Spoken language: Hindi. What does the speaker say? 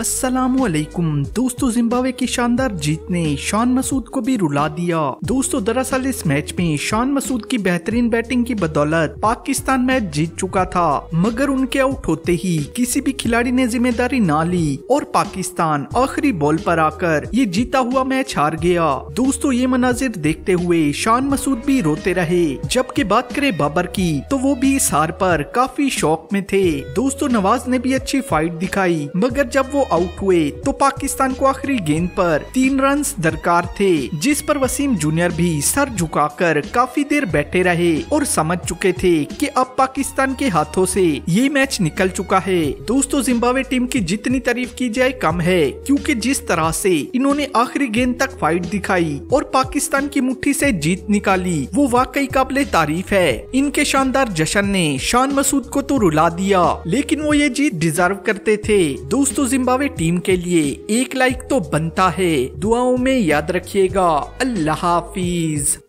अस्सलामुअलैकुम दोस्तों, जिम्बाब्वे की शानदार जीत ने शान मसूद को भी रुला दिया। दोस्तों दरअसल इस मैच में शान मसूद की बेहतरीन बैटिंग की बदौलत पाकिस्तान मैच जीत चुका था, मगर उनके आउट होते ही किसी भी खिलाड़ी ने जिम्मेदारी ना ली और पाकिस्तान आखिरी बॉल पर आकर ये जीता हुआ मैच हार गया। दोस्तों ये मनाजिर देखते हुए शान मसूद भी रोते रहे। जबकि बात करें बाबर की तो वो भी इस हार पर काफी शौक में थे। दोस्तों नवाज ने भी अच्छी फाइट दिखाई, मगर जब वो आउट हुए तो पाकिस्तान को आखिरी गेंद पर 3 रन दरकार थे, जिस पर वसीम जूनियर भी सर झुकाकर काफी देर बैठे रहे और समझ चुके थे कि अब पाकिस्तान के हाथों से ये मैच निकल चुका है। दोस्तों जिम्बाब्वे टीम की जितनी तारीफ की जाए कम है, क्योंकि जिस तरह से इन्होंने आखिरी गेंद तक फाइट दिखाई और पाकिस्तान की मुट्ठी से जीत निकाली वो वाकई काबिले तारीफ है। इनके शानदार जश्न ने शान मसूद को तो रुला दिया, लेकिन वो ये जीत डिजर्व करते थे। दोस्तों जिम्बाब्वे टीम के लिए एक लाइक तो बनता है। दुआओं में याद रखिएगा। अल्लाह हाफिज।